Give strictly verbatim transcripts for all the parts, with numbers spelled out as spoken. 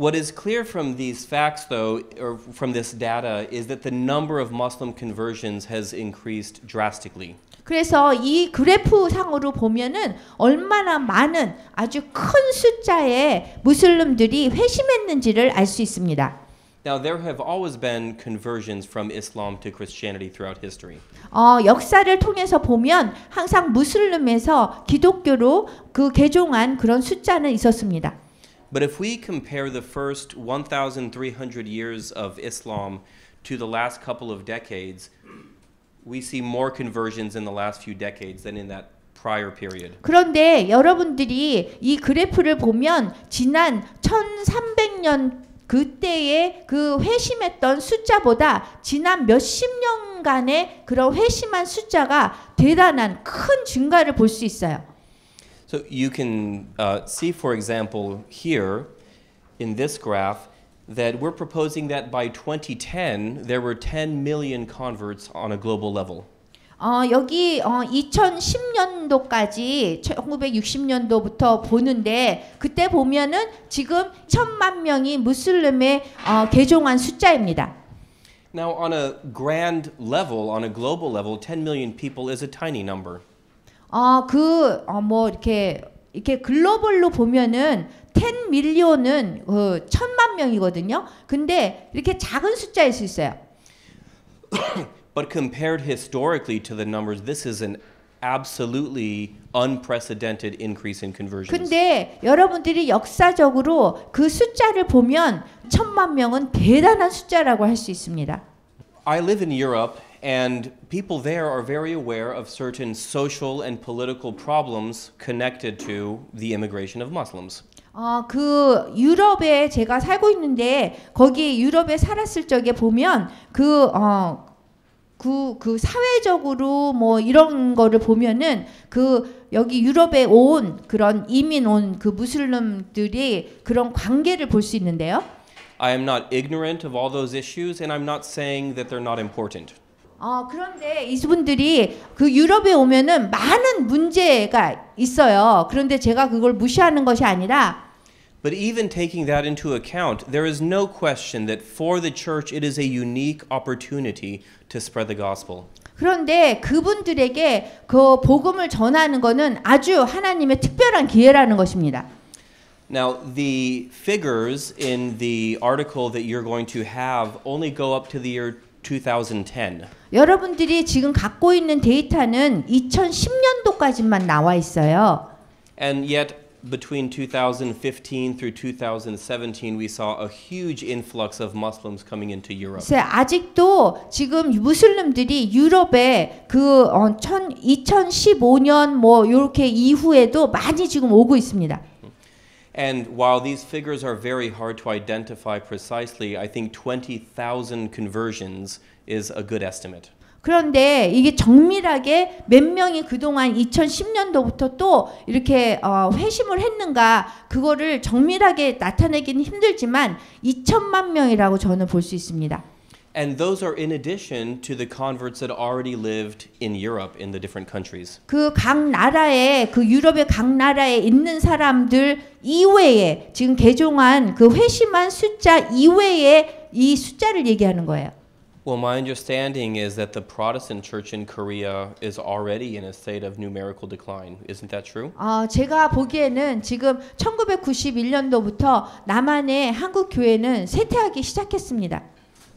What is clear from these facts, though, or from this data, is that the number of Muslim conversions has increased drastically. 그래서 이 그래프 상으로 보면은 얼마나 많은 아주 큰 숫자의 무슬림들이 회심했는지를 알 수 있습니다. Now, there have always been conversions from Islam to Christianity throughout history. 어, 역사를 통해서 보면 항상 무슬림에서 기독교로 그 개종한 그런 숫자는 있었습니다. But if we compare the first one thousand three hundred years of Islam to the last couple of decades, we see more conversions in the last few decades than in that prior period. 그런데 여러분들이 이 그래프를 보면 지난 천삼백 년 그때의 그 회심했던 숫자보다 지난 몇십 년간의 그런 회심한 숫자가 대단한 큰 증가를 볼 수 있어요. So you can uh, see, for example, here in this graph, that we're proposing that by twenty ten there were ten million converts on a global level. 어, 여기 어, 이천십 년도까지 천구백육십 년도부터 보는데 그때 보면은 지금 천만 명이 무슬림에 어, 개종한 숫자입니다. Now on a grand level, on a global level, ten million people is a tiny number. 어, 그 어, 뭐 이렇게 이렇게 글로벌로 보면은 ten million은 어, 천만 명이거든요. 근데 이렇게 작은 숫자일 수 있어요. But compared historically to the numbers, this is an absolutely unprecedented increase in conversions. 근데 여러분들이 역사적으로 그 숫자를 보면 천만 명은 대단한 숫자라고 할 수 있습니다. I live in Europe, and people there are very aware of certain social and political problems connected to the immigration of Muslims. 어, 그 유럽에 제가 살고 있는데 거기 유럽에 살았을 적에 보면 그 어, 그, 그 사회적으로 뭐 이런 거를 보면은 그 여기 유럽에 온 그런 이민 온 그 무슬림들이 그런 관계를 볼 수 있는데요. I am not ignorant of all those issues, and I'm not saying that they're not important. 어, 그런데 이분들이 그 유럽에 오면은 많은 문제가 있어요. 그런데 제가 그걸 무시하는 것이 아니라 But even taking that into account, there is no question that for the church it is a unique opportunity to spread the gospel. 그런데 그분들에게 그 복음을 전하는 것은 아주 하나님의 특별한 기회라는 것입니다. Now, the figures in the article that you're going to have only go up to the year twenty ten. 여러분들이 지금 갖고 있는 데이터는 이천십 년도까지만 나와 있어요. And yet between two thousand fifteen through two thousand seventeen, we saw a huge influx of Muslims coming into Europe. 아직도 지금 무슬림들이 유럽에 그 어, 이천십오 년 뭐 이렇게 이후에도 많이 지금 오고 있습니다. And while these figures are very hard to identify precisely, I think twenty thousand conversions is a good estimate. 그런데 이게 정밀하게 몇 명이 그동안 이천십 년도부터 또 이렇게 어, 회심을 했는가 그거를 정밀하게 나타내기는 힘들지만 이천만 명이라고 저는 볼 수 있습니다. And those are in addition to the converts that already lived in Europe in the different countries. 그 각 나라에 그 유럽의 각 나라에 있는 사람들 이외에 지금 개종한 그 회심한 숫자 이외에 이 숫자를 얘기하는 거예요. Well, my understanding is that the Protestant church in Korea is already in a state of numerical decline. Isn't that true? 아, 제가 보기에는 지금 천구백구십일 년도부터 남한의 한국 교회는 쇠퇴하기 시작했습니다.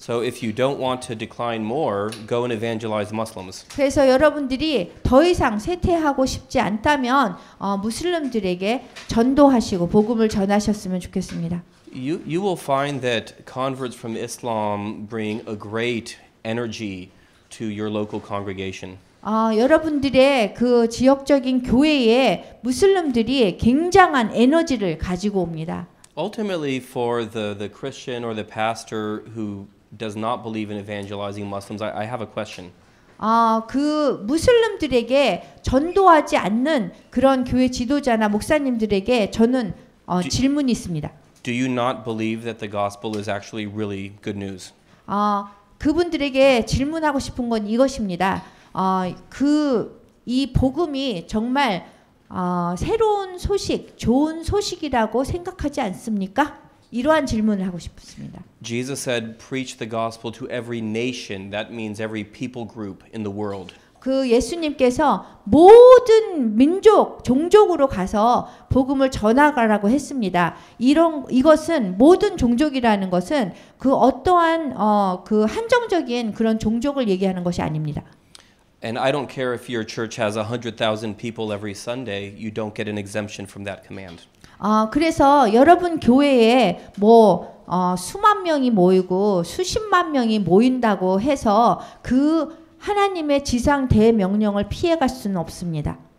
So if you don't want to decline more, go and evangelize Muslims. 그래서 여러분들이 더 이상 쇠퇴하고 싶지 않다면 어, 무슬림들에게 전도하시고 복음을 전하셨으면 좋겠습니다. You, you will find that converts from Islam bring a great energy to your local congregation. 아, 여러분들의 그 지역적인 교회에 무슬림들이 굉장한 에너지를 가지고 옵니다. Ultimately, for the the Christian or the pastor who does not believe in evangelizing Muslims, I, I have a question. 아, 그 무슬림들에게 전도하지 않는 그런 교회 지도자나 목사님들에게 저는 어, 질문이 있습니다. Do you not believe that the gospel is actually really good news? 어, 그분들에게 질문하고 싶은 건 이것입니다. 어, 그 이 복음이 정말 어, 새로운 소식, 좋은 소식이라고 생각하지 않습니까? 이러한 질문을 하고 싶습니다. Jesus said, "Preach the gospel to every nation." That means every people group in the world. 그 예수님께서 모든 민족, 종족으로 가서 복음을 전하라고 했습니다. 이런 이것은 모든 종족이라는 것은 그 어떠한 어, 그 한정적인 그런 종족을 얘기하는 것이 아닙니다. And I don't care if your church has one hundred thousand people every Sunday, you don't get an exemption from that command. 아, 그래서 여러분 교회에 뭐 어, 수만 명이 모이고 수십만 명이 모인다고 해서 그 하나님의 지상 대명령을 피해갈 수는 없습니다.